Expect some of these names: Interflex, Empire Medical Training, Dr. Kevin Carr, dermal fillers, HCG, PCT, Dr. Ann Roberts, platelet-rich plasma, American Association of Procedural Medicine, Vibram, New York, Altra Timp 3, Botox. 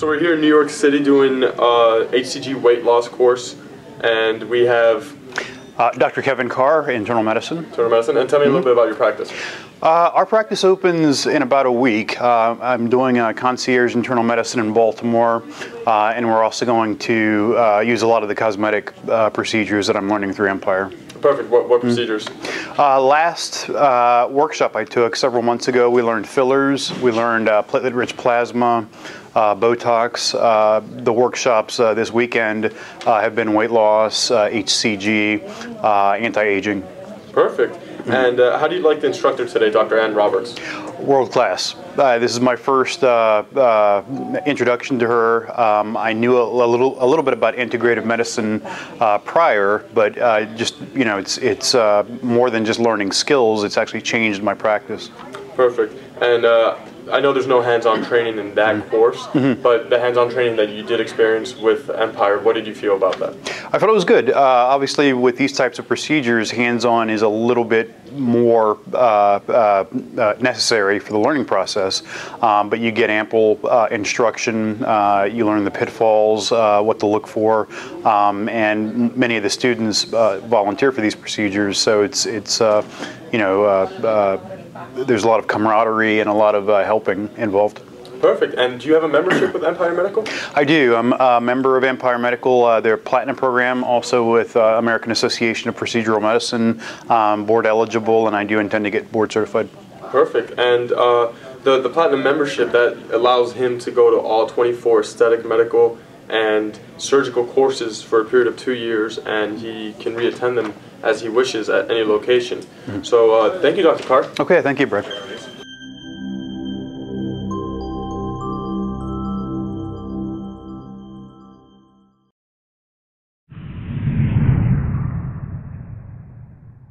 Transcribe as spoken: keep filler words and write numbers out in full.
So we're here in New York City doing uh, H C G weight loss course, and we have uh, Doctor Kevin Carr, internal medicine. Internal medicine, and tell me mm-hmm. a little bit about your practice. Uh, our practice opens in about a week. Uh, I'm doing a concierge internal medicine in Baltimore, uh, and we're also going to uh, use a lot of the cosmetic uh, procedures that I'm learning through Empire. Perfect. What, what procedures? Uh, last uh, workshop I took several months ago, we learned fillers, we learned uh, platelet-rich plasma, uh, Botox. Uh, the workshops uh, this weekend uh, have been weight loss, uh, H C G, uh, anti-aging. Perfect. Mm-hmm. And uh, how do you like the instructor today, Doctor Ann Roberts? World class. Uh, this is my first uh, uh, introduction to her. Um, I knew a, a little, a little bit about integrative medicine uh, prior, but uh, just you know, it's it's uh, more than just learning skills. It's actually changed my practice. Perfect. And uh, I know there's no hands-on training in that mm-hmm. course, mm-hmm. but the hands-on training that you did experience with Empire, what did you feel about that? I thought it was good. Uh, obviously, with these types of procedures, hands-on is a little bit more uh, uh, uh, necessary for the learning process, um, but you get ample uh, instruction, uh, you learn the pitfalls, uh, what to look for, um, and many of the students uh, volunteer for these procedures, so it's, it's uh, you know, uh, uh, there's a lot of camaraderie and a lot of uh, helping involved. Perfect. And do you have a membership with Empire Medical? I do. I'm a member of Empire Medical, uh, their platinum program, also with uh, American Association of Procedural Medicine, um, board eligible, and I do intend to get board certified. Perfect. And uh, the, the platinum membership, that allows him to go to all twenty-four aesthetic, medical, and surgical courses for a period of two years, and he can reattend them as he wishes at any location. Mm-hmm. So uh, thank you, Doctor Carr. Okay, thank you, Brett.